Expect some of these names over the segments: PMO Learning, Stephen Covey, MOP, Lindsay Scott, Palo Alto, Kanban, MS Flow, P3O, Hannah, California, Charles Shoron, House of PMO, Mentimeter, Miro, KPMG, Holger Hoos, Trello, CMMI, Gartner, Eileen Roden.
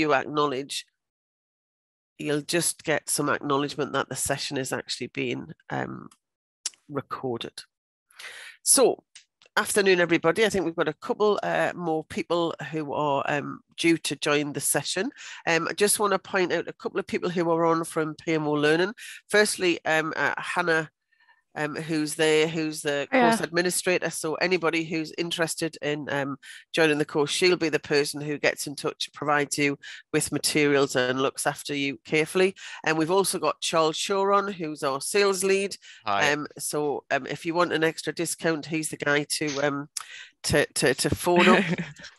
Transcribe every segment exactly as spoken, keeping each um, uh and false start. you acknowledge, you'll just get some acknowledgement that the session is actually being um, recorded. So, afternoon, everybody. I think we've got a couple uh, more people who are um, due to join the session. Um, I just want to point out a couple of people who are on from P M O Learning. Firstly, um, uh, Hannah, um, who's there, who's the yeah. course administrator. So anybody who's interested in um, joining the course, she'll be the person who gets in touch, provides you with materials and looks after you carefully. And we've also got Charles Shoron, who's our sales lead. Hi. Um, so um, if you want an extra discount, he's the guy to um, to, to, to phone up.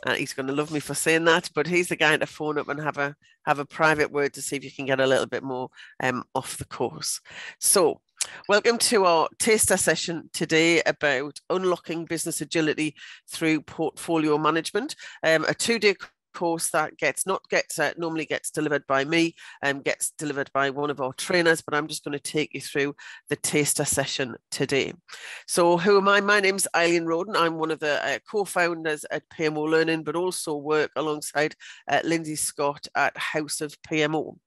uh, he's going to love me for saying that, but he's the guy to phone up and have a, have a private word to see if you can get a little bit more um, off the course. So, welcome to our taster session today about unlocking business agility through portfolio management. Um, a two-day course that gets not gets uh, normally gets delivered by me and um, gets delivered by one of our trainers, but I'm just going to take you through the taster session today. So who am I? My name's Eileen Roden. I'm one of the uh, co-founders at P M O Learning, but also work alongside uh, Lindsay Scott at House of P M O.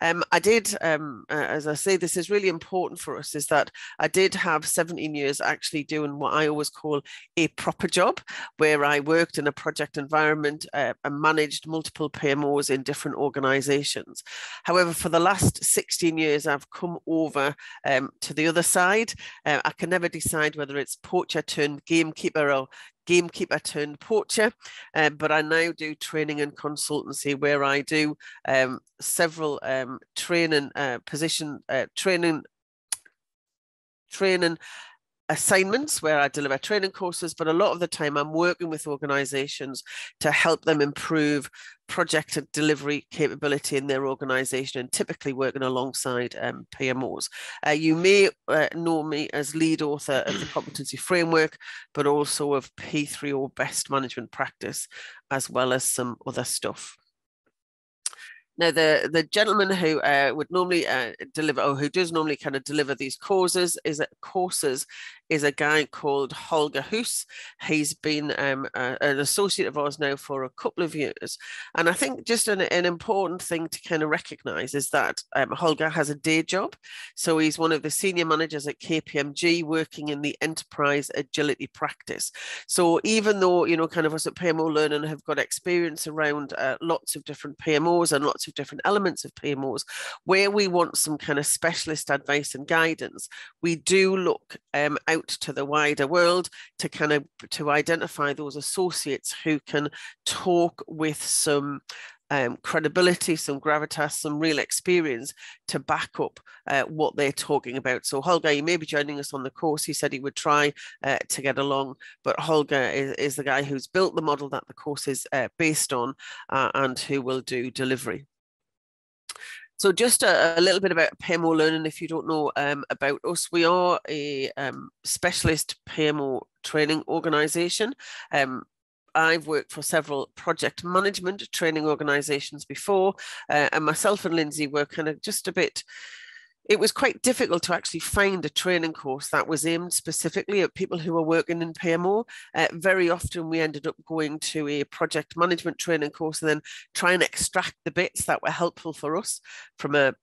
Um, I did, um, uh, as I say, this is really important for us, is that I did have seventeen years actually doing what I always call a proper job, where I worked in a project environment uh, and managed multiple P M Os in different organizations. However, for the last sixteen years, I've come over um, to the other side. Uh, I can never decide whether it's poacher turned gamekeeper or gamekeeper turned poacher, uh, but I now do training and consultancy, where I do um, several um, training uh, position, uh, training, training, assignments where I deliver training courses, but a lot of the time I'm working with organizations to help them improve project delivery capability in their organization, and typically working alongside um, P M Os. Uh, you may uh, know me as lead author of the competency framework, but also of P three O best management practice, as well as some other stuff. Now, the, the gentleman who uh, would normally uh, deliver, or who does normally kind of deliver these courses, is a, courses, is a guy called Holger Hoos. He's been um, a, an associate of ours now for a couple of years. And I think just an, an important thing to kind of recognize is that um, Holger has a day job. So he's one of the senior managers at K P M G working in the enterprise agility practice. So even though, you know, kind of us at P M O Learning have got experience around uh, lots of different P M Os and lots of different elements of P M Os, where we want some kind of specialist advice and guidance, we do look um, out to the wider world to kind of to identify those associates who can talk with some Um, credibility, some gravitas, some real experience to back up uh, what they're talking about. So Holger, you may be joining us on the course. He said he would try uh, to get along, but Holger is, is the guy who's built the model that the course is uh, based on uh, and who will do delivery. So just a, a little bit about P M O Learning. If you don't know um, about us, we are a um, specialist P M O training organisation. Um, I've worked for several project management training organisations before, uh, and myself and Lindsay were kind of just a bit, it was quite difficult to actually find a training course that was aimed specifically at people who were working in P M O. Uh, very often we ended up going to a project management training course and then try and extract the bits that were helpful for us from a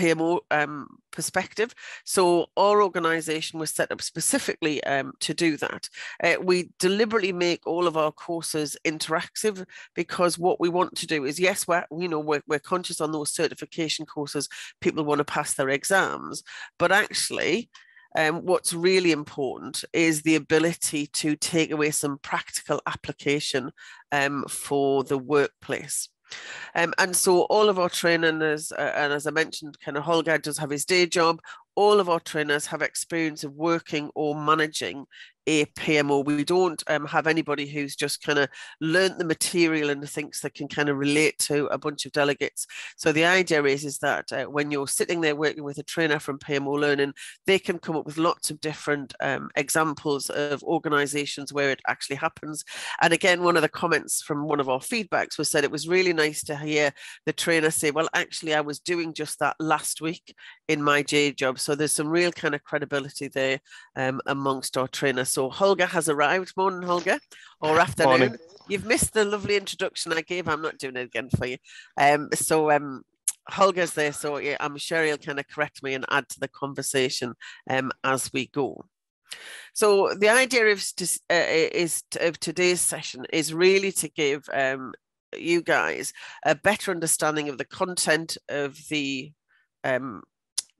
P M O um, perspective. So our organisation was set up specifically um, to do that. Uh, we deliberately make all of our courses interactive, because what we want to do is, yes, we're, you know, we're, we're conscious on those certification courses, people want to pass their exams, but actually Um, what's really important is the ability to take away some practical application um, for the workplace. Um, and so all of our training, is, uh, and as I mentioned, kind of Holger does have his day job. All of our trainers have experience of working or managing a P M O. We don't um, have anybody who's just kind of learnt the material and thinks they can kind of relate to a bunch of delegates. So the idea is, is that uh, when you're sitting there working with a trainer from P M O Learning, they can come up with lots of different um, examples of organisations where it actually happens. And again, one of the comments from one of our feedbacks was said it was really nice to hear the trainer say, well, actually, I was doing just that last week in my day job. So there's some real kind of credibility there um, amongst our trainers. So Holger has arrived. Morning, Holger, or afternoon. Morning. You've missed the lovely introduction I gave. I'm not doing it again for you. Um, so um, Holger's there. So yeah, I'm sure he'll kind of correct me and add to the conversation um, as we go. So the idea of, uh, is to, of today's session is really to give um, you guys a better understanding of the content of the um,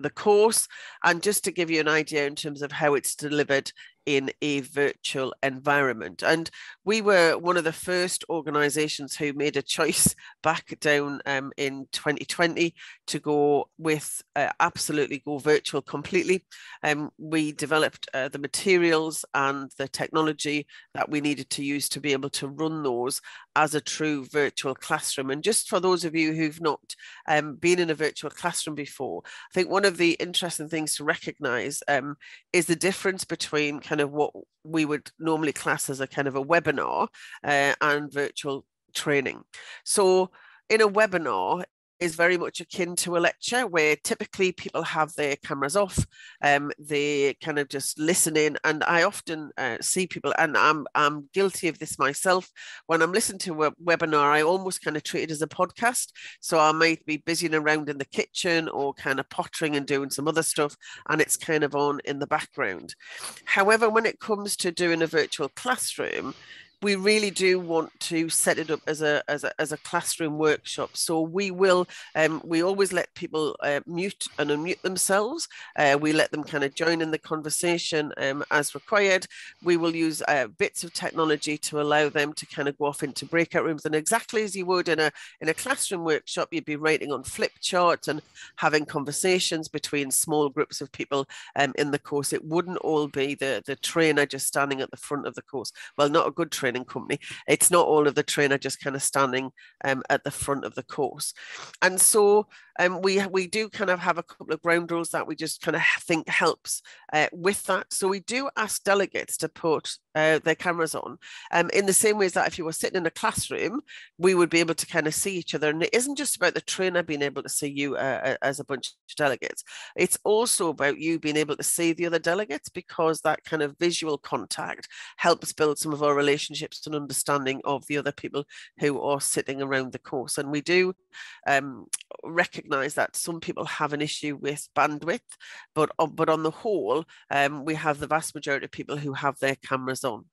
the course, and just to give you an idea in terms of how it's delivered in a virtual environment. And we were one of the first organisations who made a choice back down um, in twenty twenty to go with uh, absolutely go virtual completely. Um, we developed uh, the materials and the technology that we needed to use to be able to run those as a true virtual classroom. And just for those of you who've not um, been in a virtual classroom before, I think one of the interesting things to recognise um, is the difference between kind of what we would normally class as a kind of a webinar uh, and virtual training. So in a webinar is very much akin to a lecture, where typically people have their cameras off, um, they kind of just listen in. And I often uh, see people, and I'm, I'm guilty of this myself, when I'm listening to a webinar, I almost kind of treat it as a podcast. So I might be busying around in the kitchen or kind of pottering and doing some other stuff, and it's kind of on in the background. However, when it comes to doing a virtual classroom, we really do want to set it up as a, as a, as a classroom workshop. So we will, um, we always let people uh, mute and unmute themselves. Uh, we let them kind of join in the conversation um, as required. We will use uh, bits of technology to allow them to kind of go off into breakout rooms. And exactly as you would in a, in a classroom workshop, you'd be writing on flip charts and having conversations between small groups of people um, in the course. It wouldn't all be the, the trainer just standing at the front of the course. Well, not a good trainer. Training company, it's not all of the trainer just kind of standing um, at the front of the course. And so um, we we do kind of have a couple of ground rules that we just kind of think helps uh, with that. So we do ask delegates to put uh, their cameras on um, in the same ways that if you were sitting in a classroom, we would be able to kind of see each other. And it isn't just about the trainer being able to see you uh, as a bunch of delegates, it's also about you being able to see the other delegates, because that kind of visual contact helps build some of our relationships and understanding of the other people who are sitting around the course. And we do um, recognize that some people have an issue with bandwidth, but, uh, but on the whole, um, we have the vast majority of people who have their cameras on.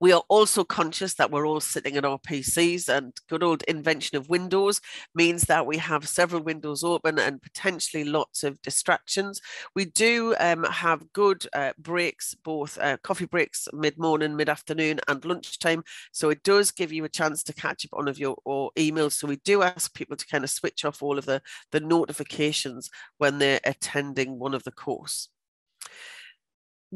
We are also conscious that we're all sitting at our P Cs, and good old invention of Windows means that we have several windows open and potentially lots of distractions. We do um, have good uh, breaks, both uh, coffee breaks, mid-morning, mid-afternoon and lunchtime. So it does give you a chance to catch up on of your or emails. So we do ask people to kind of switch off all of the, the notifications when they're attending one of the course.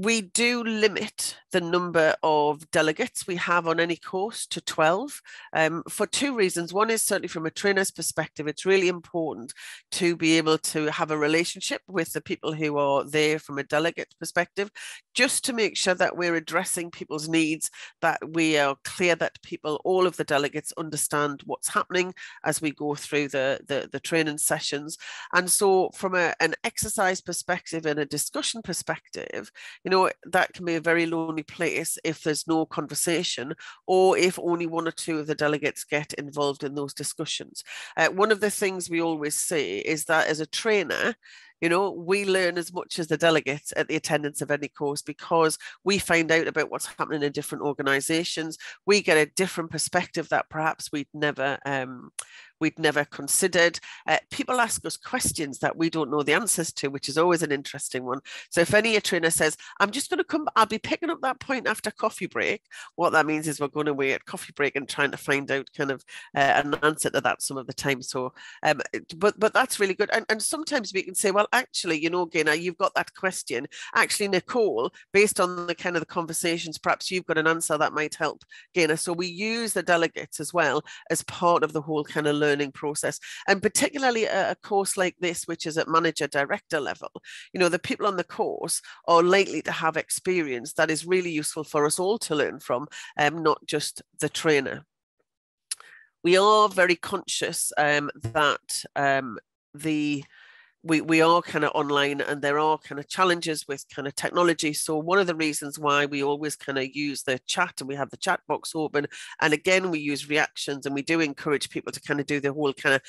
We do limit the number of delegates we have on any course to twelve um, for two reasons. One is certainly from a trainer's perspective, it's really important to be able to have a relationship with the people who are there from a delegate perspective, just to make sure that we're addressing people's needs, that we are clear that people, all of the delegates, understand what's happening as we go through the, the, the training sessions. And so from a, an exercise perspective and a discussion perspective, you know, that can be a very lonely place if there's no conversation, or if only one or two of the delegates get involved in those discussions. Uh, one of the things we always say is that as a trainer, you know, we learn as much as the delegates at the attendance of any course, because we find out about what's happening in different organisations. We get a different perspective that perhaps we'd never um, we'd never considered. Uh, people ask us questions that we don't know the answers to, which is always an interesting one. So if any trainer says, I'm just going to come, I'll be picking up that point after coffee break, what that means is we're going away at coffee break and trying to find out kind of uh, an answer to that some of the time. So, um, but, but that's really good. And, and sometimes we can say, well, actually, you know, Gaynor, you've got that question. Actually, Nicole, based on the kind of the conversations, perhaps you've got an answer that might help Gaynor. So we use the delegates as well as part of the whole kind of learning learning process, and particularly a, a course like this, which is at manager director level. You know, the people on the course are likely to have experience that is really useful for us all to learn from, um, not just the trainer. We are very conscious um, that um, the we, we are kind of online and there are kind of challenges with kind of technology. So one of the reasons why we always kind of use the chat, and we have the chat box open, and again, we use reactions, and we do encourage people to kind of do the whole kind of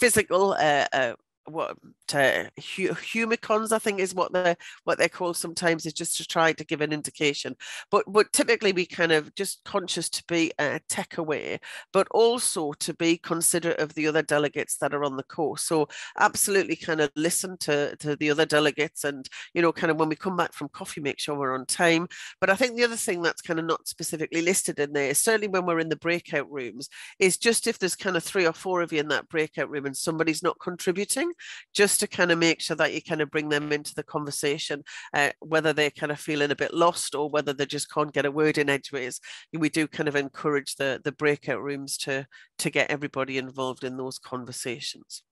physical uh, uh, what uh, hu humicons, I think is what they're, what they're called sometimes, is just to try to give an indication. But but typically we kind of just conscious to be uh, tech aware, but also to be considerate of the other delegates that are on the course. So absolutely kind of listen to, to the other delegates, and, you know, kind of when we come back from coffee, make sure we're on time. But I think the other thing that's kind of not specifically listed in there, certainly when we're in the breakout rooms, is just if there's kind of three or four of you in that breakout room and somebody's not contributing, just to kind of make sure that you kind of bring them into the conversation, uh, whether they're kind of feeling a bit lost or whether they just can't get a word in edgeways. We do kind of encourage the, the breakout rooms to, to get everybody involved in those conversations.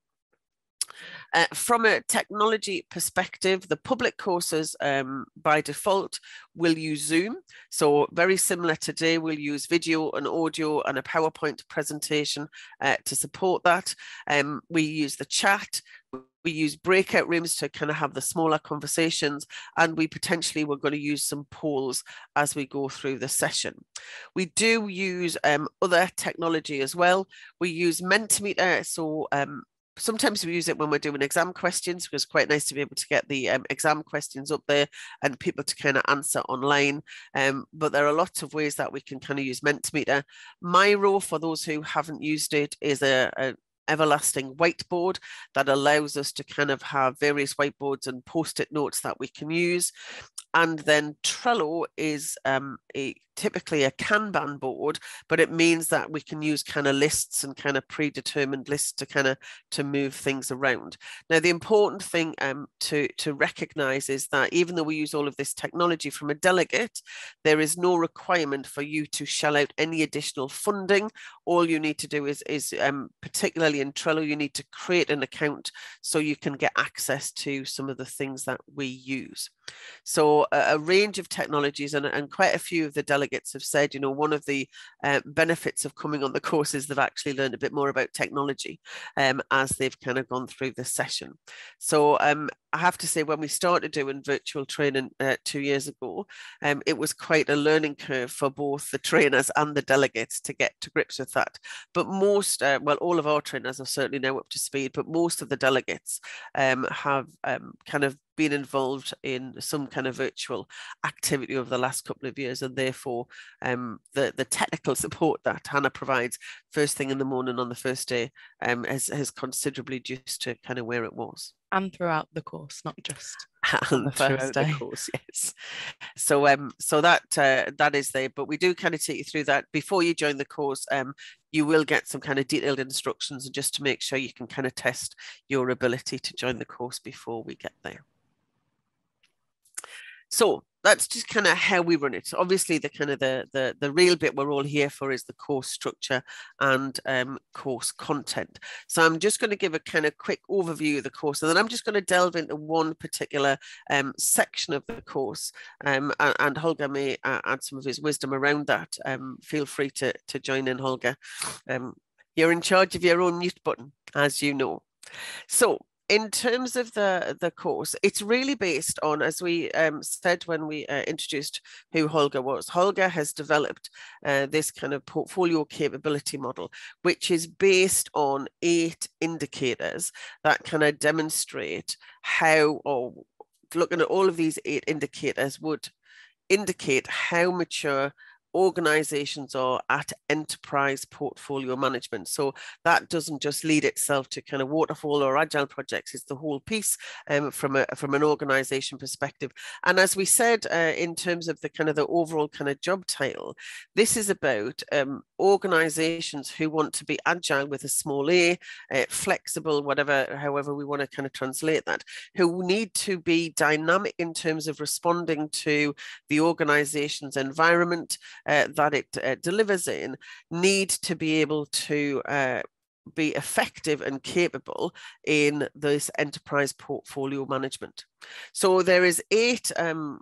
Uh, from a technology perspective, the public courses um, by default will use Zoom. So very similar today, we'll use video and audio and a PowerPoint presentation uh, to support that. Um, we use the chat. We use breakout rooms to kind of have the smaller conversations, and we potentially were going to use some polls as we go through the session. We do use um, other technology as well. We use Mentimeter, so um, sometimes we use it when we're doing exam questions, because it's quite nice to be able to get the um, exam questions up there and people to kind of answer online. Um, but there are lots of ways that we can kind of use Mentimeter. Miro, for those who haven't used it, is a, a everlasting whiteboard that allows us to kind of have various whiteboards and post-it notes that we can use. And then Trello is um, a typically a Kanban board, but it means that we can use kind of lists and kind of predetermined lists to kind of to move things around. Now, the important thing um, to, to recognize is that even though we use all of this technology from a delegate, there is no requirement for you to shell out any additional funding. All you need to do is, is um, particularly in Trello, you need to create an account so you can get access to some of the things that we use. So a, a range of technologies, and, and quite a few of the delegates delegates have said, you know, one of the uh, benefits of coming on the course is they've actually learned a bit more about technology um, as they've kind of gone through the session. So um, I have to say, when we started doing virtual training uh, two years ago, um, it was quite a learning curve for both the trainers and the delegates to get to grips with that. But most, uh, well, all of our trainers are certainly now up to speed, but most of the delegates um, have um, kind of been involved in some kind of virtual activity over the last couple of years, and therefore um, the, the technical support that Hannah provides first thing in the morning on the first day um, has, has considerably reduced to kind of where it was. And throughout the course, not just on the first day. The course, yes. So um, so that uh, that is there, but we do kind of take you through that. Before you join the course, um, you will get some kind of detailed instructions just to make sure you can kind of test your ability to join the course before we get there. So that's just kind of how we run it. Obviously, the kind of the, the, the real bit we're all here for is the course structure and um, course content. So I'm just going to give a kind of quick overview of the course, and then I'm just going to delve into one particular um, section of the course. Um, and, and Holger may uh, add some of his wisdom around that. Um, feel free to, to join in, Holger. Um, you're in charge of your own mute button, as you know. So in terms of the, the course, it's really based on, as we um, said when we uh, introduced who Holger was, Holger has developed uh, this kind of portfolio capability model, which is based on eight indicators that kind of demonstrate how, or looking at all of these eight indicators would indicate how mature organizations are at enterprise portfolio management. So that doesn't just lead itself to kind of waterfall or agile projects, it's the whole piece um, from a from an organization perspective. And as we said, uh, in terms of the kind of the overall kind of job title, this is about um, organizations who want to be agile with a small a, uh, flexible, whatever, however we want to kind of translate that, who need to be dynamic in terms of responding to the organization's environment Uh, that it uh, delivers in, need to be able to uh, be effective and capable in this enterprise portfolio management. So there is eight um,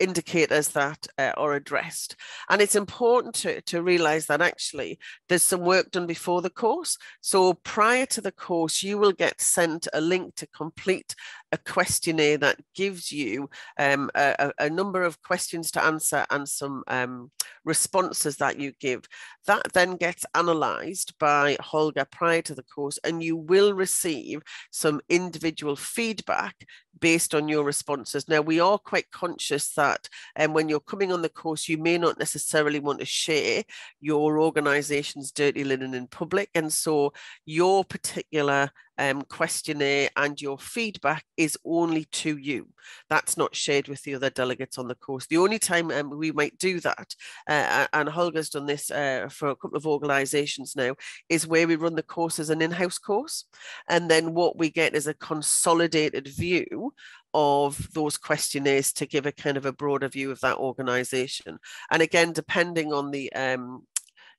indicators that uh, are addressed. And it's important to, to realize that actually there's some work done before the course. So prior to the course, you will get sent a link to complete a questionnaire that gives you um, a, a number of questions to answer and some um, responses that you give. That then gets analyzed by Holger prior to the course, and you will receive some individual feedback based on your responses. Now, we are quite conscious that um, when you're coming on the course, you may not necessarily want to share your organisation's dirty linen in public. And so your particular um, questionnaire and your feedback is only to you. That's not shared with the other delegates on the course. The only time um, we might do that, uh, and Holger's done this uh, for a couple of organisations now, is where we run the course as an in-house course. And then what we get is a consolidated view of those questionnaires to give a kind of a broader view of that organization. And again, depending on the um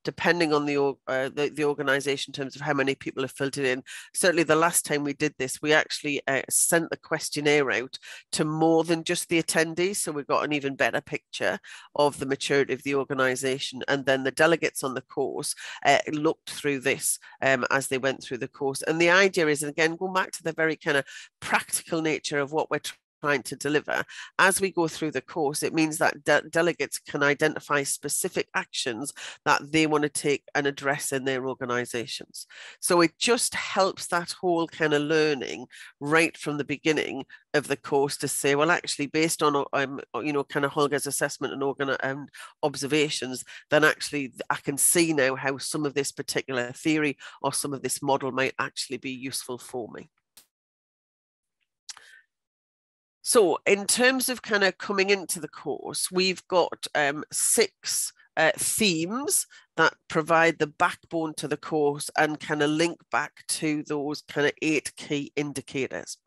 depending on the uh, the, the organization in terms of how many people have filtered in. Certainly the last time we did this, we actually uh, sent the questionnaire out to more than just the attendees. So we got an even better picture of the maturity of the organization. And then the delegates on the course uh, looked through this um, as they went through the course. And the idea is, again, going back to the very kind of practical nature of what we're trying trying to deliver as we go through the course, it means that de delegates can identify specific actions that they want to take and address in their organizations. So it just helps that whole kind of learning right from the beginning of the course to say, well, actually, based on um, you know, kind of Holger's assessment and organ um, observations, then actually I can see now how some of this particular theory or some of this model might actually be useful for me. So in terms of kind of coming into the course, we've got um, six uh, themes that provide the backbone to the course and kind of link back to those kind of eight key indicators.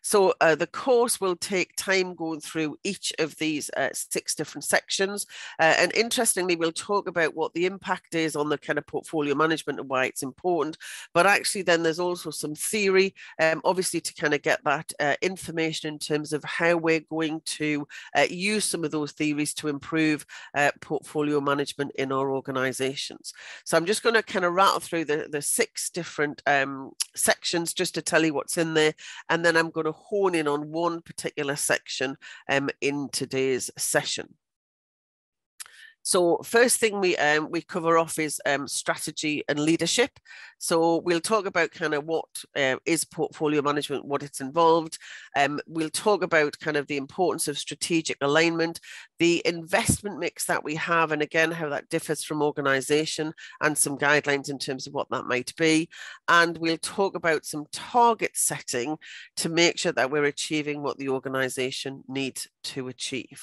So uh, the course will take time going through each of these uh, six different sections. Uh, and interestingly, we'll talk about what the impact is on the kind of portfolio management and why it's important. But actually, then there's also some theory, um, obviously, to kind of get that uh, information in terms of how we're going to uh, use some of those theories to improve uh, portfolio management in our organization. So I'm just going to kind of rattle through the, the six different um, sections just to tell you what's in there. And then I'm going to hone in on one particular section um, in today's session. So first thing we um, we cover off is um, strategy and leadership. So we'll talk about kind of what uh, is portfolio management, what it's involved. Um, we'll talk about kind of the importance of strategic alignment, the investment mix that we have, and again, how that differs from organisation and some guidelines in terms of what that might be. And we'll talk about some target setting to make sure that we're achieving what the organisation needs to achieve.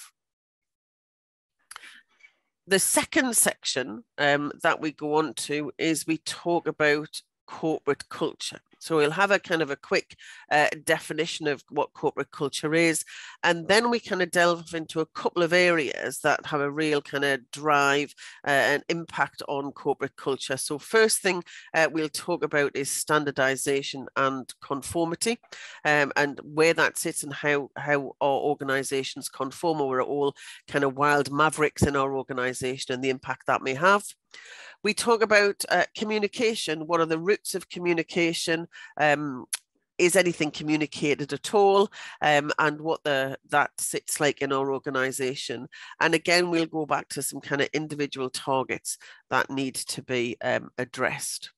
The second section um, that we go on to is we talk about corporate culture. So we'll have a kind of a quick uh, definition of what corporate culture is, and then we kind of delve into a couple of areas that have a real kind of drive uh, and impact on corporate culture. So first thing uh, we'll talk about is standardization and conformity, um, and where that sits and how, how our organizations conform, or we're all kind of wild mavericks in our organization and the impact that may have. We talk about uh, communication. What are the roots of communication? Um, is anything communicated at all? Um, and what the, that sits like in our organisation. And again, we'll go back to some kind of individual targets that need to be um, addressed.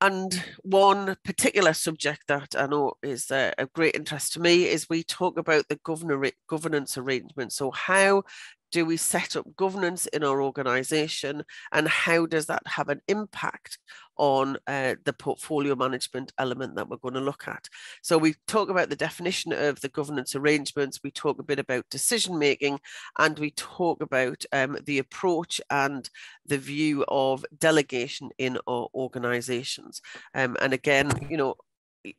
And one particular subject that I know is uh, of great interest to me is we talk about the governor governance arrangement. So how do we set up governance in our organisation, and how does that have an impact on uh, the portfolio management element that we're going to look at? So we talk about the definition of the governance arrangements, we talk a bit about decision making, and we talk about um, the approach and the view of delegation in our organisations. Um, and again, you know,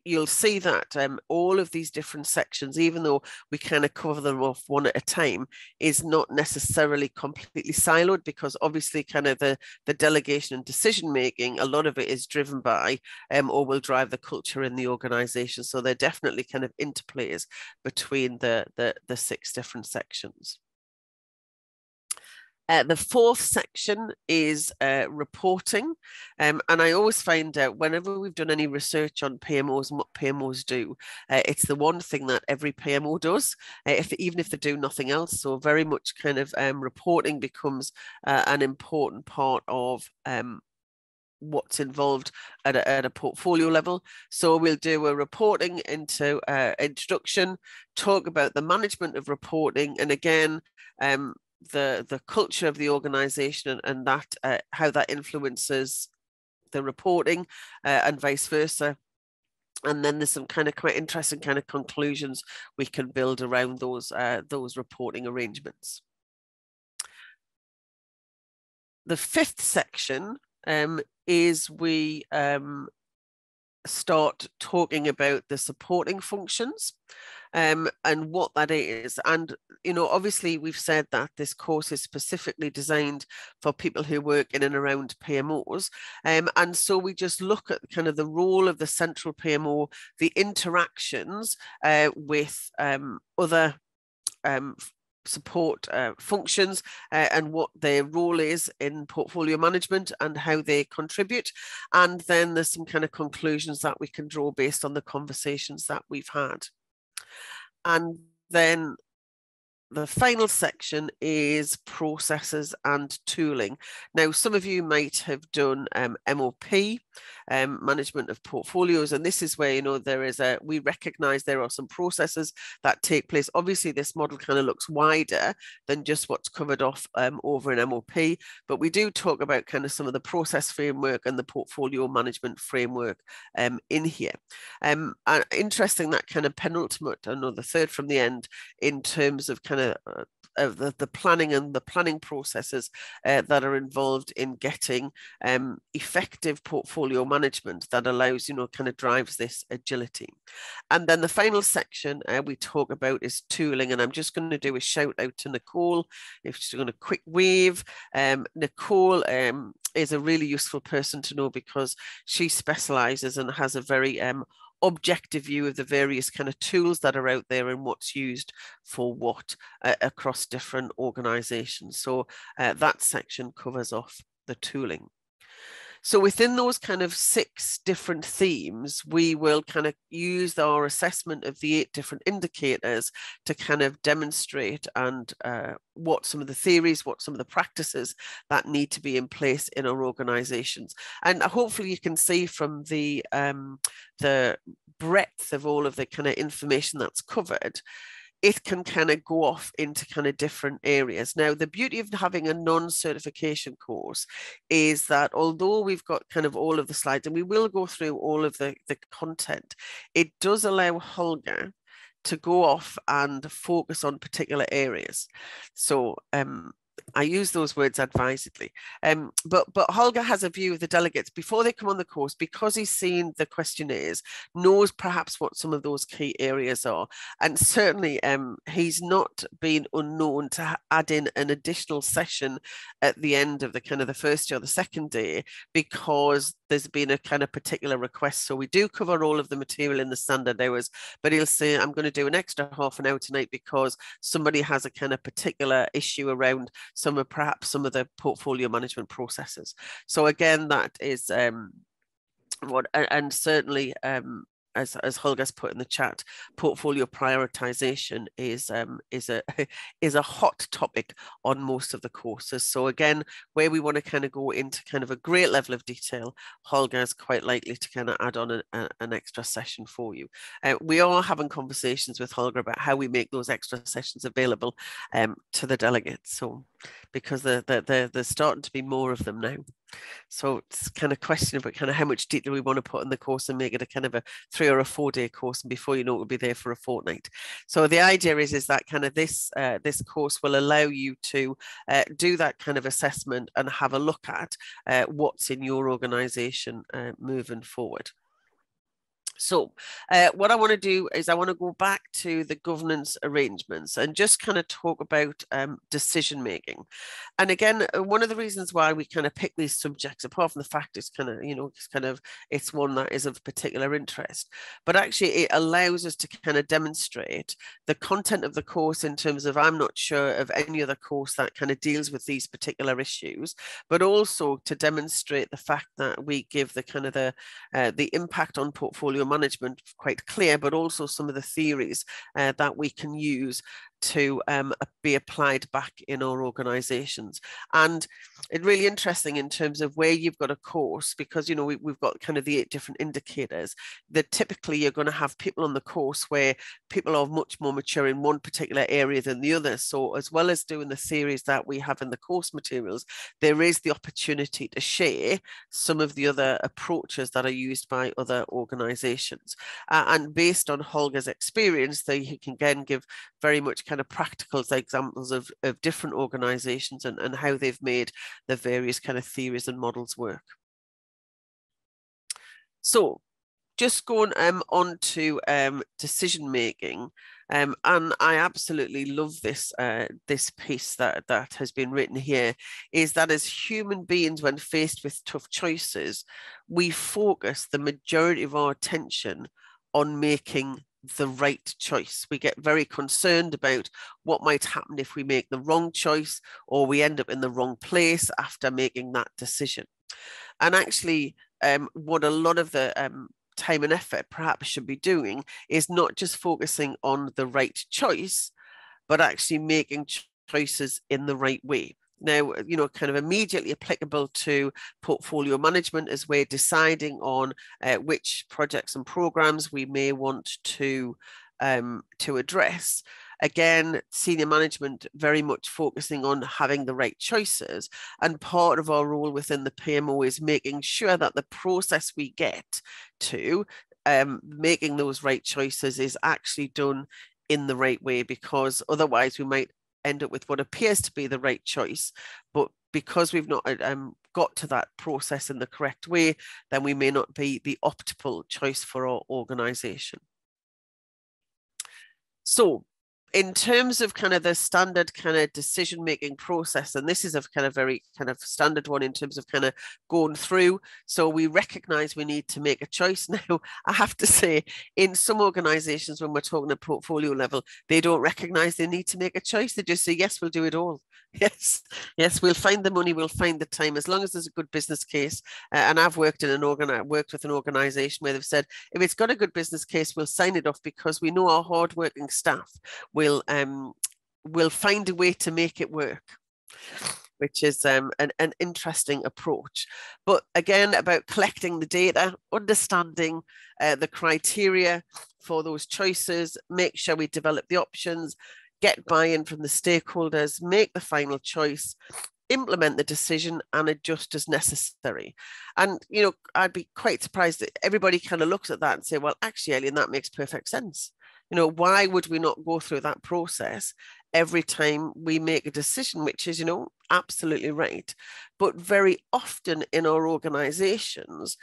you'll see that um, all of these different sections, even though we kind of cover them off one at a time, is not necessarily completely siloed, because obviously kind of the, the delegation and decision making, a lot of it is driven by um, or will drive the culture in the organization. So they're definitely kind of interplays between the, the, the six different sections. Uh, the fourth section is uh, reporting. Um, and I always find out whenever we've done any research on P M Os and what P M Os do, uh, it's the one thing that every P M O does, uh, if, even if they do nothing else. So very much kind of um, reporting becomes uh, an important part of um, what's involved at a, at a portfolio level. So we'll do a reporting into uh, introduction, talk about the management of reporting, and again, um, the the culture of the organization and that uh, how that influences the reporting uh, and vice versa. And then there's some kind of quite interesting kind of conclusions we can build around those uh, those reporting arrangements. The fifth section um, is we um, start talking about the supporting functions um, and what that is. And, you know, obviously we've said that this course is specifically designed for people who work in and around P M Os. Um, and so we just look at kind of the role of the central P M O, the interactions uh, with um, other um, support uh, functions uh, and what their role is in portfolio management and how they contribute. And then there's some kind of conclusions that we can draw based on the conversations that we've had. And then the final section is processes and tooling. Now, some of you might have done um, M O P, um, management of portfolios, and this is where, you know, there is a, we recognize there are some processes that take place. Obviously, this model kind of looks wider than just what's covered off um, over in M O P, but we do talk about kind of some of the process framework and the portfolio management framework um, in here. Um, and interesting, that kind of penultimate, I know the third from the end, in terms of kind Of, of the, the planning and the planning processes uh, that are involved in getting um, effective portfolio management that allows, you know, kind of drives this agility. And then the final section uh, we talk about is tooling. And I'm just going to do a shout out to Nicole. If she's going to quick wave, um, Nicole um, is a really useful person to know because she specializes and has a very um, objective view of the various kind of tools that are out there and what's used for what uh, across different organizations. So uh, that section covers off the tooling. So within those kind of six different themes, we will kind of use our assessment of the eight different indicators to kind of demonstrate and uh, what some of the theories, what some of the practices that need to be in place in our organizations. And hopefully you can see from the, um, the breadth of all of the kind of information that's covered, it can kind of go off into kind of different areas. Now, the beauty of having a non-certification course is that although we've got kind of all of the slides, and we will go through all of the, the content, it does allow Holger to go off and focus on particular areas. So um, I use those words advisedly, um, but, but Holger has a view of the delegates before they come on the course, because he's seen the questionnaires, knows perhaps what some of those key areas are. And certainly um, he's not been unknown to add in an additional session at the end of the kind of the first day or the second day, because there's been a kind of particular request. So we do cover all of the material in the standard hours, but he'll say, I'm going to do an extra half an hour tonight because somebody has a kind of particular issue around some of perhaps some of the portfolio management processes. So again, that is um, what, and certainly um, as, as Holger's put in the chat, portfolio prioritization is um, is a is a hot topic on most of the courses. So again, where we want to kind of go into kind of a great level of detail, Holger is quite likely to kind of add on a, a, an extra session for you. Uh, we are having conversations with Holger about how we make those extra sessions available um, to the delegates. So because they're, they're, they're starting to be more of them now. So it's kind of question about kind of how much detail we want to put in the course and make it a kind of a three or a four day course, and before you know it, we'll be there for a fortnight. So the idea is is that kind of this uh, this course will allow you to uh, do that kind of assessment and have a look at uh, what's in your organization uh, moving forward. So uh, what I want to do is I want to go back to the governance arrangements and just kind of talk about um, decision making. And again, one of the reasons why we kind of pick these subjects, apart from the fact it's kind of, you know, it's kind of, it's one that is of particular interest, but actually it allows us to kind of demonstrate the content of the course in terms of I'm not sure of any other course that kind of deals with these particular issues, but also to demonstrate the fact that we give the kind of the, uh, the impact on portfolio management quite clear, but also some of the theories uh, that we can use to um, be applied back in our organizations. And it's really interesting in terms of where you've got a course, because, you know, we, we've got kind of the eight different indicators that typically you're going to have people on the course where people are much more mature in one particular area than the other. So as well as doing the theories that we have in the course materials, there is the opportunity to share some of the other approaches that are used by other organizations. Uh, and based on Holger's experience, they he can again give very much kind of practical examples of, of different organizations and, and how they've made the various kind of theories and models work. So just going um, on to um, decision making. Um, and I absolutely love this uh, this piece that, that has been written here, is that as human beings, when faced with tough choices, we focus the majority of our attention on making the right choice. We get very concerned about what might happen if we make the wrong choice, or we end up in the wrong place after making that decision. And actually, um, what a lot of the um, time and effort perhaps should be doing is not just focusing on the right choice, but actually making choices in the right way. Now, you know, kind of immediately applicable to portfolio management is we're deciding on uh, which projects and programs we may want to um, to address. Again, senior management very much focusing on having the right choices. And part of our role within the P M O is making sure that the process we get to um, making those right choices is actually done in the right way, because otherwise we might end up with what appears to be the right choice, but because we've not um, got to that process in the correct way, then we may not be the optimal choice for our organization. So in terms of kind of the standard kind of decision-making process, and this is a kind of very kind of standard one in terms of kind of going through. So we recognize we need to make a choice. Now, I have to say, in some organizations, when we're talking at portfolio level, they don't recognize they need to make a choice. They just say, yes, we'll do it all. Yes, yes, we'll find the money, we'll find the time, as long as there's a good business case. Uh, and I've worked in an organ, worked with an organization where they've said, if it's got a good business case, we'll sign it off, because we know our hardworking staff will We'll, um, we'll find a way to make it work, which is um, an, an interesting approach. But again, about collecting the data, understanding uh, the criteria for those choices, make sure we develop the options, get buy-in from the stakeholders, make the final choice, implement the decision and adjust as necessary. And, you know, I'd be quite surprised that everybody kind of looks at that and say, well, actually, Eileen, that makes perfect sense. You know, why would we not go through that process every time we make a decision, which is, you know, absolutely right. But very often in our organizations,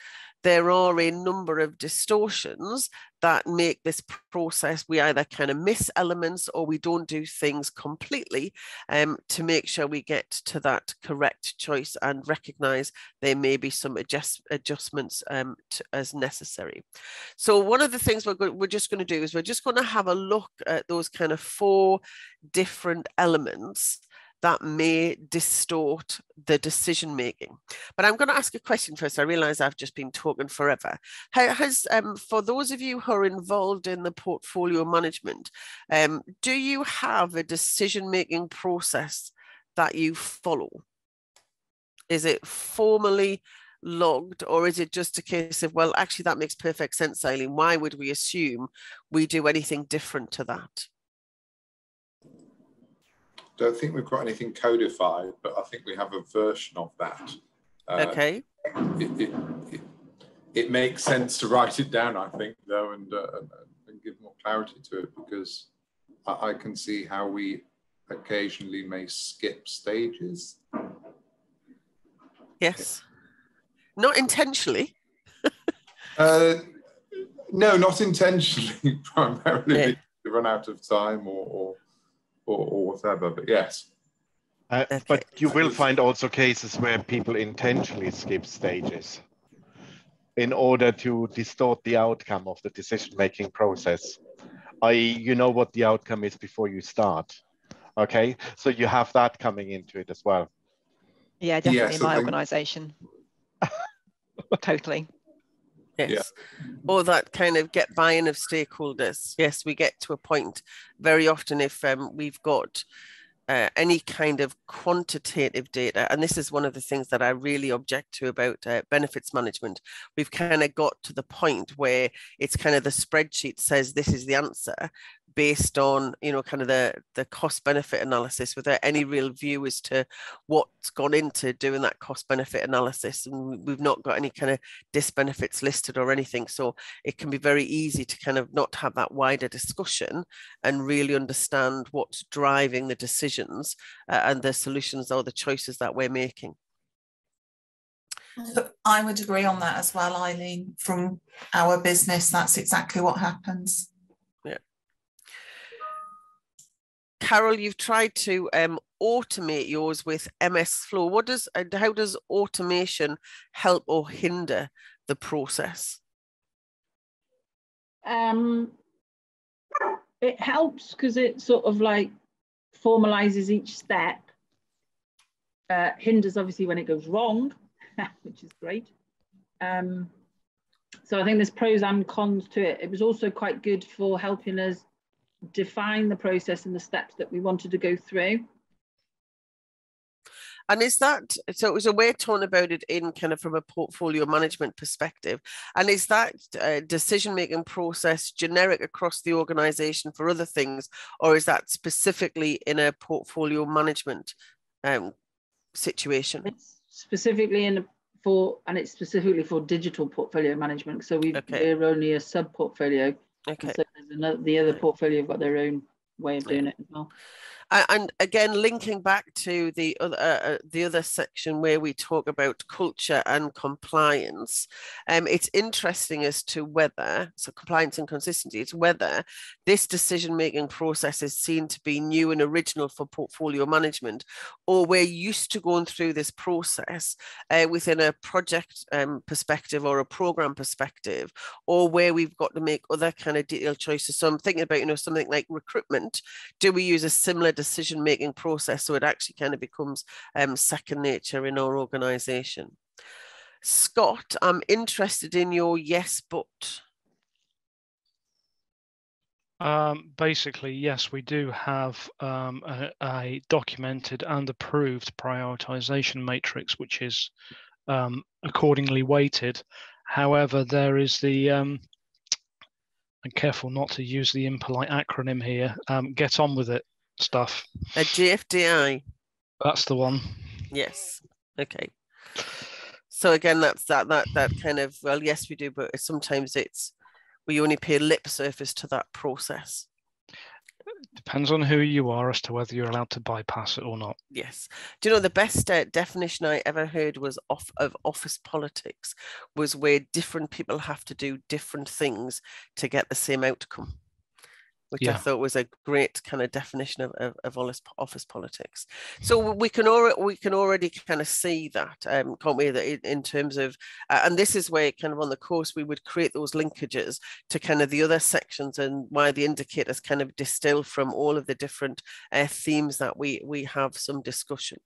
there are a number of distortions that make this process, we either kind of miss elements or we don't do things completely um, to make sure we get to that correct choice, and recognize there may be some adjust, adjustments um, to, as necessary. So one of the things we're, go- we're just going to do is we're just going to have a look at those kind of four different elements that may distort the decision making. But I'm going to ask a question first. I realize I've just been talking forever. Has, um, for those of you who are involved in the portfolio management, um, do you have a decision making process that you follow? Is it formally logged, or is it just a case of, well, actually, that makes perfect sense, Eileen? Why would we assume we do anything different to that? I don't think we've got anything codified, but I think we have a version of that. Uh, okay. It, it, it, it makes sense to write it down, I think, though, and, uh, and give more clarity to it, because I, I can see how we occasionally may skip stages. Yes. Not intentionally. uh, No, not intentionally, primarily yeah. to run out of time or or, or, or whatever, but yes. Uh, okay. But you will find also cases where people intentionally skip stages in order to distort the outcome of the decision-making process. that is, you know what the outcome is before you start. Okay, so you have that coming into it as well. Yeah, definitely yes, in my organisation. Totally. Yes. Yeah. Or that kind of get buy-in of stakeholders. Yes, we get to a point very often if um, we've got uh, any kind of quantitative data, and this is one of the things that I really object to about uh, benefits management. We've kind of got to the point where it's kind of the spreadsheet says this is the answer, based on, you know, kind of the, the cost benefit analysis without any real view as to what's gone into doing that cost benefit analysis. And we've not got any kind of disbenefits listed or anything. So it can be very easy to kind of not have that wider discussion and really understand what's driving the decisions uh, and the solutions or the choices that we're making. I would agree on that as well, Eileen. From our business, that's exactly what happens. Carol, you've tried to um, automate yours with M S Flow. What does and how does automation help or hinder the process? Um, it helps because it sort of like formalizes each step. Uh, hinders obviously when it goes wrong, which is great. Um, so I think there's pros and cons to it. It was also quite good for helping us define the process and the steps that we wanted to go through. And is that, so, so we're talking about it in kind of from a portfolio management perspective, and is that uh, decision-making process generic across the organisation for other things, or is that specifically in a portfolio management um, situation? It's specifically in a, for, and it's specifically for digital portfolio management, so we've, okay. we're only a sub-portfolio. Okay. So there's another, the other portfolio have got their own way of doing it as well. And again, linking back to the other uh, the other section where we talk about culture and compliance, um, it's interesting as to whether, so compliance and consistency, it's whether this decision-making process is seen to be new and original for portfolio management, or we're used to going through this process uh, within a project um, perspective or a program perspective, or where we've got to make other kind of detailed choices. So I'm thinking about, you know, something like recruitment. Do we use a similar decision-making process so it actually kind of becomes um, second nature in our organisation? Scott, I'm interested in your yes, but. Um, basically, yes, we do have um, a, a documented and approved prioritisation matrix, which is um, accordingly weighted. However, there is the, um, I'm careful not to use the impolite acronym here, um, get on with it. Stuff. A G F D I. That's the one. Yes. Okay. So again, that's that that that kind of, well, yes, we do, but sometimes it's we only pay lip service to that process. Depends on who you are as to whether you're allowed to bypass it or not. Yes. Do you know the best uh, definition I ever heard was off of office politics was where different people have to do different things to get the same outcome. Which yeah. I thought was a great kind of definition of, of, of office politics. So we can already we can already kind of see that, um, can't we? That in terms of, uh, and this is where kind of on the course we would create those linkages to kind of the other sections and why the indicators kind of distill from all of the different uh, themes that we we have some discussion.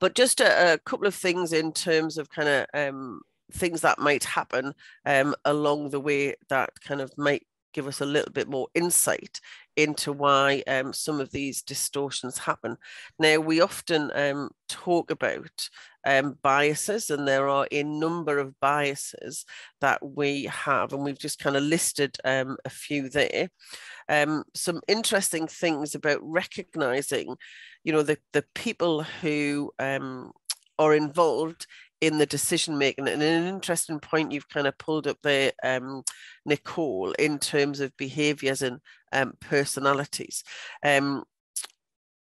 But just a, a couple of things in terms of kind of um, things that might happen um, along the way that kind of might give us a little bit more insight into why um, some of these distortions happen. Now, we often um, talk about um, biases, and there are a number of biases that we have, and we've just kind of listed um, a few there. Um, some interesting things about recognizing, you know, the, the people who um, are involved in the decision making, and an interesting point you've kind of pulled up there, um, Nicole, in terms of behaviours and um, personalities. Um,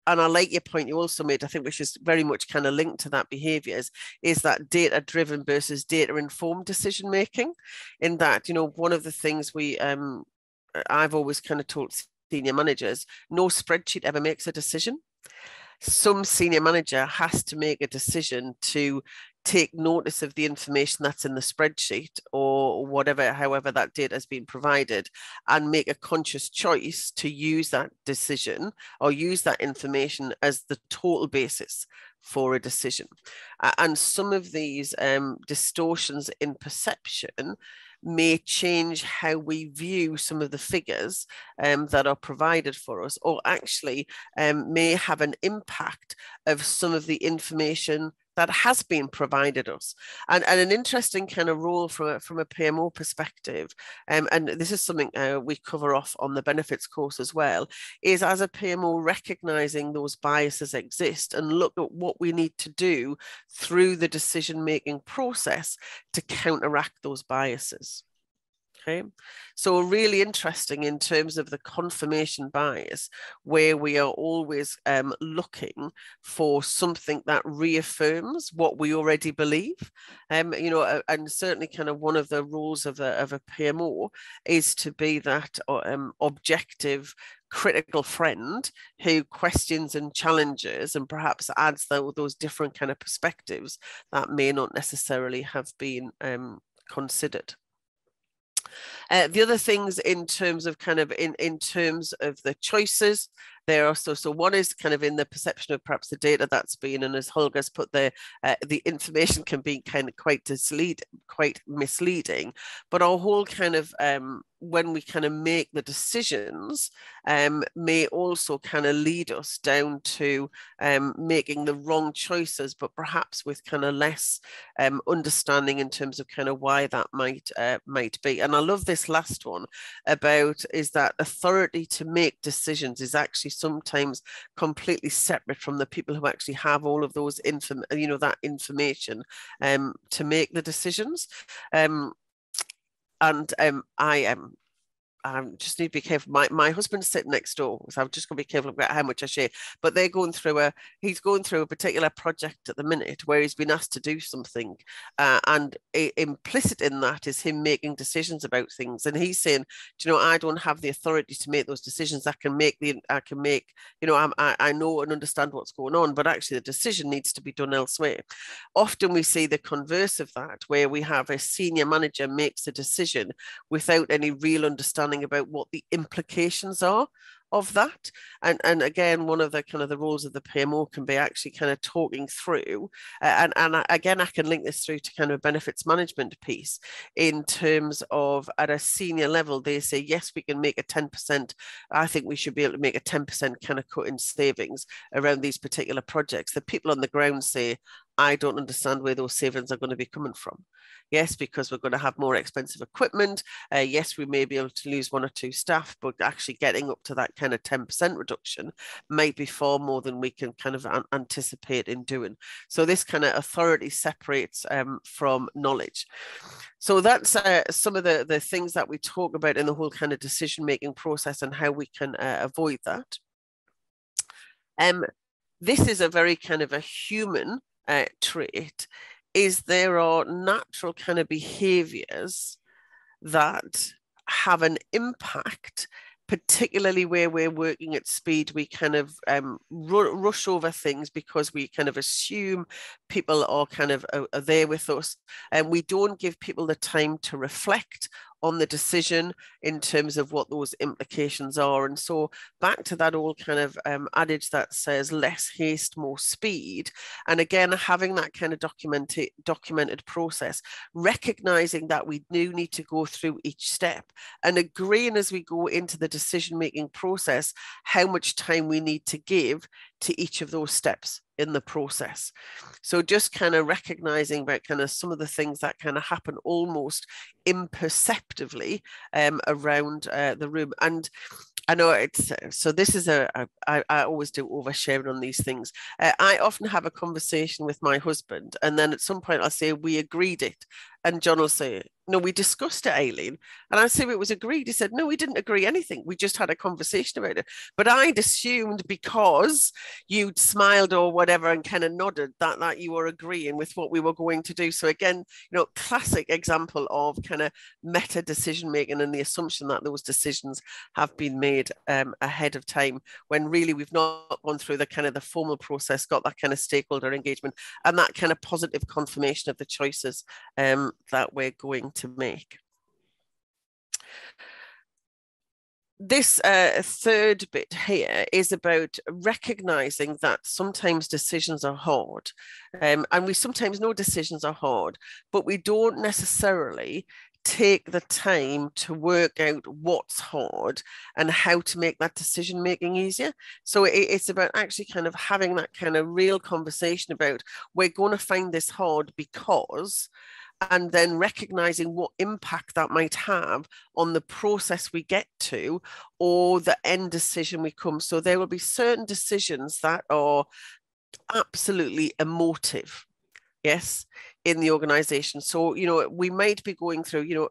and I like your point you also made, I think, which is very much kind of linked to that behavior, is, is that data-driven versus data-informed decision-making, in that, you know, one of the things we, um, I've always kind of told senior managers, no spreadsheet ever makes a decision. Some senior manager has to make a decision to take notice of the information that's in the spreadsheet or whatever, however that data has been provided, and make a conscious choice to use that decision or use that information as the total basis for a decision. And some of these um, distortions in perception may change how we view some of the figures um, that are provided for us, or actually um, may have an impact of some of the information that has been provided us. And, and an interesting kind of role from a, from a P M O perspective, um, and this is something uh, we cover off on the benefits course as well, is as a P M O recognizing those biases exist and look at what we need to do through the decision-making process to counteract those biases. Okay, so really interesting in terms of the confirmation bias, where we are always um, looking for something that reaffirms what we already believe. Um, you know, and certainly kind of one of the roles of a, of a P M O is to be that um, objective, critical friend who questions and challenges and perhaps adds the, those different kind of perspectives that may not necessarily have been um, considered. Uh, the other things in terms of kind of in, in terms of the choices, there are so, so one is kind of in the perception of perhaps the data that's been, and as Holger's put there, uh, the information can be kind of quite mislead, quite misleading, but our whole kind of, um, when we kind of make the decisions, um, may also kind of lead us down to um, making the wrong choices, but perhaps with kind of less um, understanding in terms of kind of why that might, uh, might be. And I love this last one about is that authority to make decisions is actually sometimes completely separate from the people who actually have all of those inform you know that information um to make the decisions, um and um I am um, I just need to be careful. My, my husband's sitting next door, so I'm just going to be careful about how much I share. But they're going through a, he's going through a particular project at the minute where he's been asked to do something. Uh, and a, implicit in that is him making decisions about things. And he's saying, do you know, I don't have the authority to make those decisions. I can make the, I can make, you know, I'm, I, I know and understand what's going on, but actually the decision needs to be done elsewhere. Often we see the converse of that, where we have a senior manager makes a decision without any real understanding about what the implications are of that. And, and again, one of the kind of the roles of the P M O can be actually kind of talking through, and, and again, I can link this through to kind of a benefits management piece in terms of at a senior level, they say, yes, we can make a ten percent, I think we should be able to make a ten percent kind of cut in savings around these particular projects. The people on the ground say, I don't understand where those savings are going to be coming from. Yes, because we're going to have more expensive equipment. Uh, yes, we may be able to lose one or two staff, but actually getting up to that kind of ten percent reduction might be far more than we can kind of an anticipate in doing. So this kind of authority separates um, from knowledge. So that's uh, some of the, the things that we talk about in the whole kind of decision-making process and how we can uh, avoid that. Um, this is a very kind of a human Uh, trait, is there are natural kind of behaviours that have an impact, particularly where we're working at speed. We kind of um, ru rush over things because we kind of assume people are kind of uh, are there with us, and we don't give people the time to reflect on the decision in terms of what those implications are. And so back to that old kind of um, adage that says less haste, more speed. And again, having that kind of documented, documented process, recognizing that we do need to go through each step and agreeing as we go into the decision-making process, how much time we need to give to each of those steps in the process. So just kind of recognizing about kind of some of the things that kind of happen almost imperceptibly um, around uh, the room. And I know it's, so this is a, a I, I always do oversharing on these things. Uh, I often have a conversation with my husband, and then at some point I'll say, we agreed it. And John will say, no, we discussed it, Eileen. And I said, it was agreed. He said, no, we didn't agree anything. We just had a conversation about it. But I'd assumed because you'd smiled or whatever and kind of nodded that, that you were agreeing with what we were going to do. So again, you know, classic example of kind of meta decision making and the assumption that those decisions have been made um, ahead of time, when really we've not gone through the kind of the formal process, got that kind of stakeholder engagement and that kind of positive confirmation of the choices um, that we're going to make. This uh, third bit here is about recognizing that sometimes decisions are hard, um, and we sometimes know decisions are hard, but we don't necessarily take the time to work out what's hard and how to make that decision making easier. So it, it's about actually kind of having that kind of real conversation about, we're going to find this hard because, and then recognizing what impact that might have on the process we get to or the end decision we come. So there will be certain decisions that are absolutely emotive, yes, in the organization. So, you know, we might be going through, you know,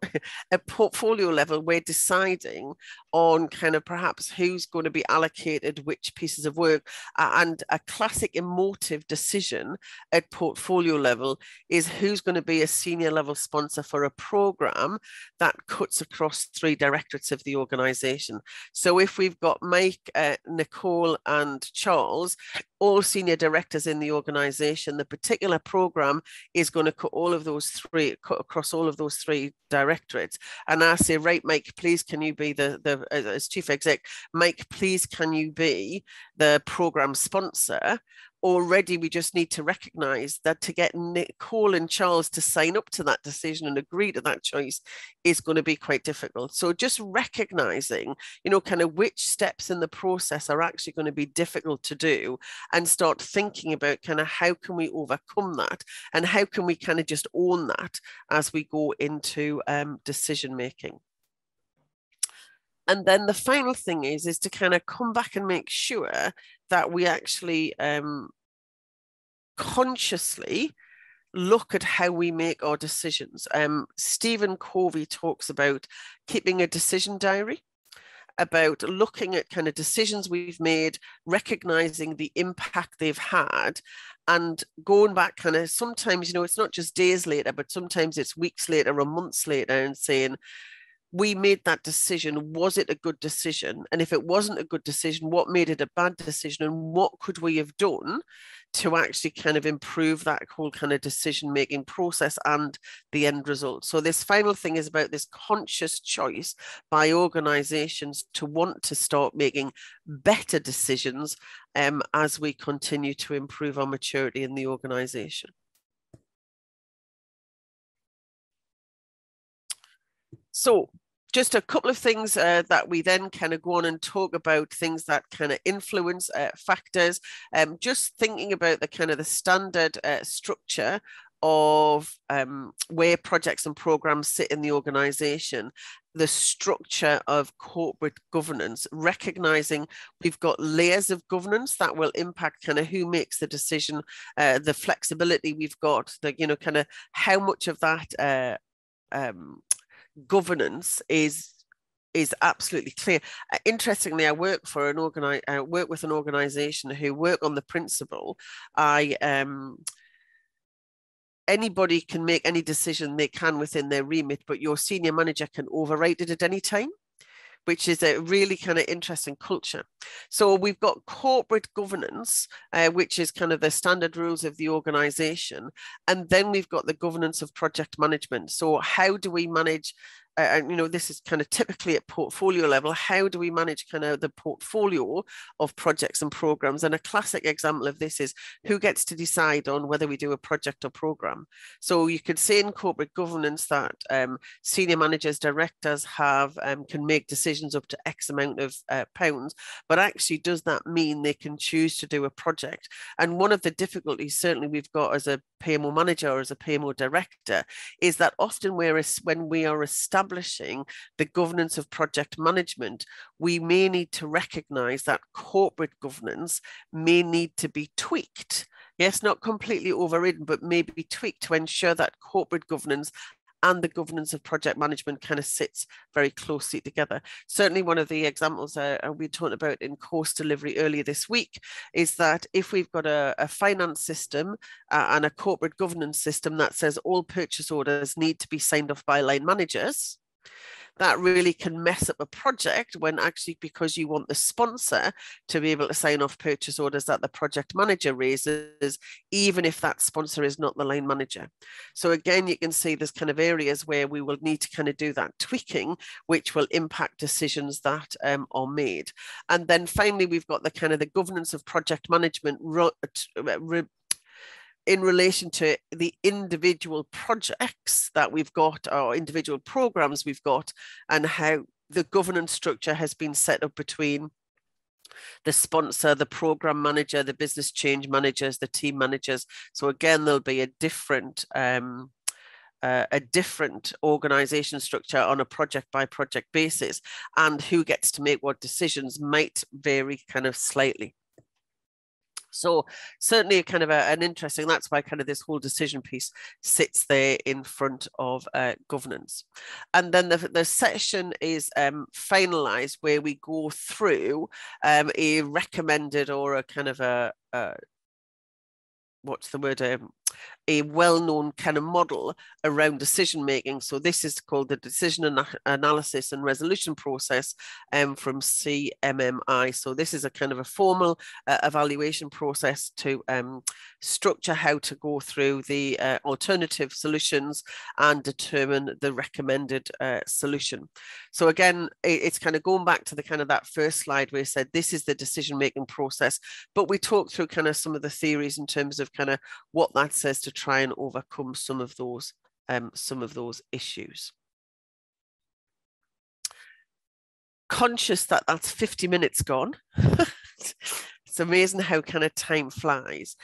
a portfolio level, we're deciding on kind of perhaps who's going to be allocated which pieces of work, and a classic emotive decision at portfolio level is who's going to be a senior level sponsor for a program that cuts across three directorates of the organization. So if we've got Mike, uh, Nicole and Charles, all senior directors in the organization, the particular program is going to cut all of those three, cut across all of those three directorates. And I say, right, Mike, please, can you be the, the as chief exec, Mike, please, can you be the program sponsor? Already we just need to recognize that to get Nicole and Charles to sign up to that decision and agree to that choice is going to be quite difficult. So just recognizing, you know, kind of which steps in the process are actually going to be difficult to do, and start thinking about kind of how can we overcome that and how can we kind of just own that as we go into um, decision making. And then the final thing is, is to kind of come back and make sure that we actually um, consciously look at how we make our decisions. Um, Stephen Covey talks about keeping a decision diary, about looking at kind of decisions we've made, recognizing the impact they've had, and going back kind of sometimes, you know, it's not just days later, but sometimes it's weeks later or months later, and saying, we made that decision. Was it a good decision? And if it wasn't a good decision, what made it a bad decision? And what could we have done to actually kind of improve that whole kind of decision-making process and the end result? So this final thing is about this conscious choice by organizations to want to start making better decisions um, as we continue to improve our maturity in the organization. So just a couple of things uh, that we then kind of go on and talk about, things that kind of influence uh, factors. Um, just thinking about the kind of the standard uh, structure of um, where projects and programs sit in the organization, the structure of corporate governance, recognizing we've got layers of governance that will impact kind of who makes the decision, uh, the flexibility we've got, the, you know, kind of how much of that uh, um, governance is is absolutely clear. Uh, interestingly, I work for an organi- I work with an organisation who work on the principle, I um, anybody can make any decision they can within their remit, but your senior manager can override it at any time, which is a really kind of interesting culture. So we've got corporate governance, uh, which is kind of the standard rules of the organization. And then we've got the governance of project management. So how do we manage, uh, and you know, this is kind of typically at portfolio level, how do we manage kind of the portfolio of projects and programs? And a classic example of this is who gets to decide on whether we do a project or program. So you could say in corporate governance that um, senior managers, directors have um, can make decisions up to X amount of uh, pounds, but actually does that mean they can choose to do a project? And one of the difficulties certainly we've got as a P M O manager or as a P M O director is that often we're, when we are establishing the governance of project management, we may need to recognize that corporate governance may need to be tweaked. Yes, not completely overridden, but maybe tweaked to ensure that corporate governance and the governance of project management kind of sits very closely together. Certainly one of the examples uh, we talked about in course delivery earlier this week is that if we've got a, a finance system uh, and a corporate governance system that says all purchase orders need to be signed off by line managers, that really can mess up a project when actually, because you want the sponsor to be able to sign off purchase orders that the project manager raises, even if that sponsor is not the line manager. So again, you can see there's kind of areas where we will need to kind of do that tweaking, which will impact decisions that um, are made. And then finally, we've got the kind of the governance of project management in relation to the individual projects that we've got, or individual programs we've got, and how the governance structure has been set up between the sponsor, the program manager, the business change managers, the team managers. So again, there'll be a different um, Uh, a different organization structure on a project by project basis, and who gets to make what decisions might vary kind of slightly. So certainly kind of a, an interesting, that's why kind of this whole decision piece sits there in front of uh, governance. And then the, the section is um, finalized, where we go through um, a recommended, or a kind of a, a what's the word, um, a well-known kind of model around decision making. So this is called the decision an analysis and resolution process um, from C M M I. So this is a kind of a formal uh, evaluation process to um, structure how to go through the uh, alternative solutions and determine the recommended uh, solution. So again, it's kind of going back to the kind of that first slide where I said this is the decision making process, but we talked through kind of some of the theories in terms of kind of what that says to try and overcome some of those um, some of those issues. Conscious that that's fifty minutes gone. It's amazing how kind of time flies.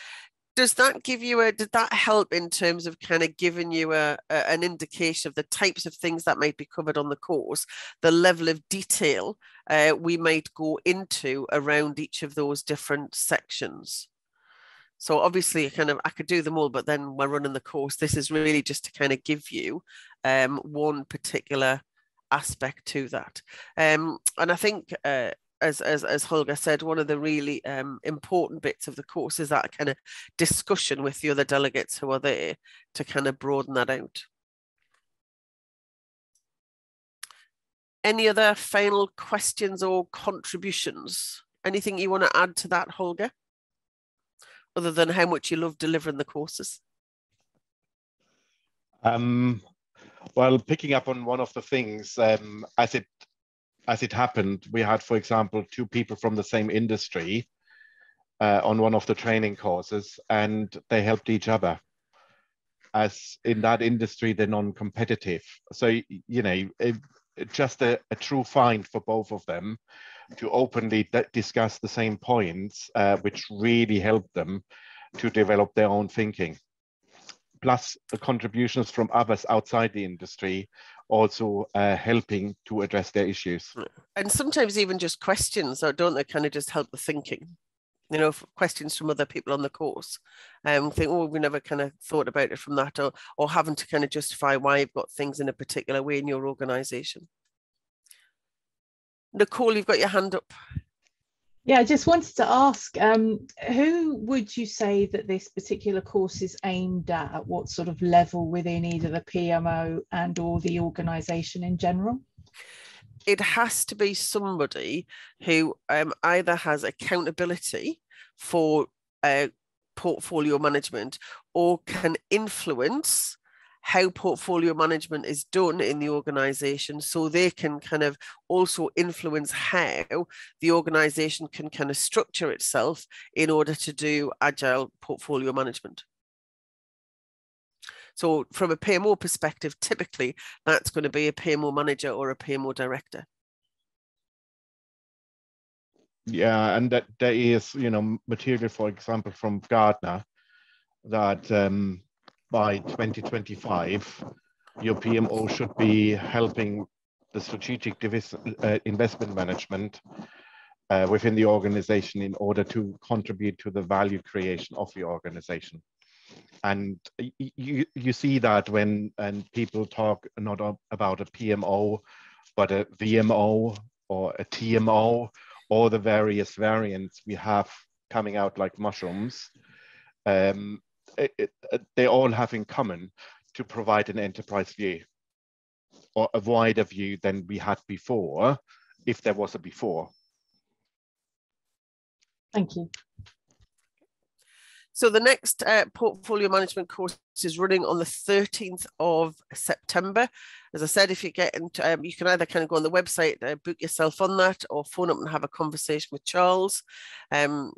Does that give you a, did that help in terms of kind of giving you a, a an indication of the types of things that might be covered on the course, the level of detail uh, we might go into around each of those different sections? So obviously, kind of, I could do them all, but then we're running the course. This is really just to kind of give you um, one particular aspect to that. Um, and I think, uh, as, as, as Holger said, one of the really um, important bits of the course is that kind of discussion with the other delegates who are there to kind of broaden that out. Any other final questions or contributions? Anything you want to add to that, Holger? Other than how much you love delivering the courses? Um, well, picking up on one of the things, um, as it as it happened, we had, for example, two people from the same industry uh, on one of the training courses, and they helped each other. As in that industry, they're non-competitive. So, you know, it, just a, a true find for both of them to openly discuss the same points, uh, which really helped them to develop their own thinking. Plus the contributions from others outside the industry also uh, helping to address their issues. And sometimes even just questions, or don't they kind of just help the thinking? You know, questions from other people on the course, and um, think, oh, we never kind of thought about it from that, or, or having to kind of justify why you've got things in a particular way in your organisation. Nicole, you've got your hand up. Yeah, I just wanted to ask, um, who would you say that this particular course is aimed at? At what sort of level within either the P M O and or the organisation in general? It has to be somebody who um, either has accountability for uh, portfolio management, or can influence how portfolio management is done in the organisation, so they can kind of also influence how the organisation can kind of structure itself in order to do agile portfolio management. So from a P M O perspective, typically that's going to be a P M O manager or a P M O director. Yeah, and that there is, you know, material, for example, from Gartner that um, by twenty twenty-five, your P M O should be helping the strategic uh, investment management uh, within the organization in order to contribute to the value creation of the organization. and you you see that when and people talk not about a P M O, but a V M O or a T M O, or the various variants we have coming out like mushrooms. Um, it, it, they all have in common to provide an enterprise view, or a wider view than we had before, if there was a before. Thank you. So the next uh, portfolio management course is running on the thirteenth of September. As I said, if you get into, um, you can either kind of go on the website, uh, book yourself on that, or phone up and have a conversation with Charles. Um,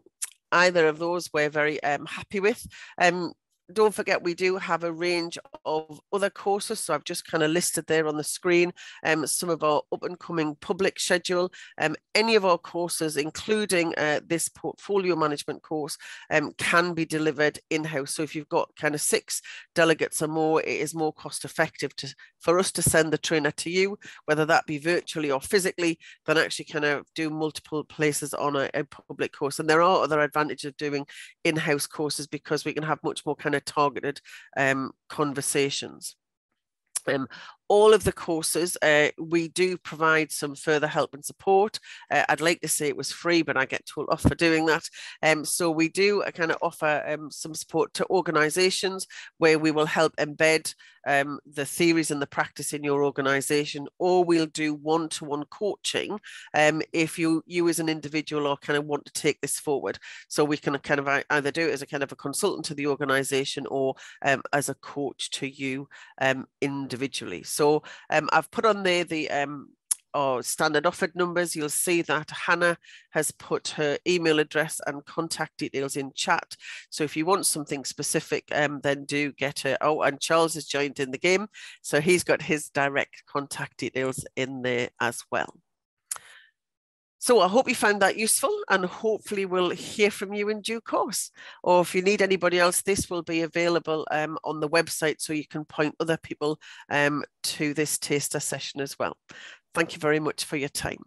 either of those we're very um, happy with. Um, Don't forget, we do have a range of other courses. So I've just kind of listed there on the screen um, some of our up and coming public schedule. Um, any of our courses, including uh, this portfolio management course, um, can be delivered in-house. So if you've got kind of six delegates or more, it is more cost effective to, for us to send the trainer to you, whether that be virtually or physically, than actually kind of do multiple places on a, a public course. And there are other advantages of doing in-house courses, because we can have much more kind of targeted um, conversations. Um, all of the courses, uh, we do provide some further help and support. Uh, I'd like to say it was free, but I get told off for doing that. Um, so we do uh, kind of offer um, some support to organisations, where we will help embed um, the theories and the practice in your organisation, or we'll do one-to-one coaching um, if you, you as an individual are kind of want to take this forward. So we can kind of either do it as a kind of a consultant to the organisation, or um, as a coach to you um, individually. So um, I've put on there the um, our standard offered numbers. You'll see that Hannah has put her email address and contact details in chat. So if you want something specific, um, then do get her. Oh, and Charles has joined in the game. So he's got his direct contact details in there as well. So I hope you found that useful, and hopefully we'll hear from you in due course. Or if you need anybody else, this will be available um, on the website, so you can point other people um, to this taster session as well. Thank you very much for your time.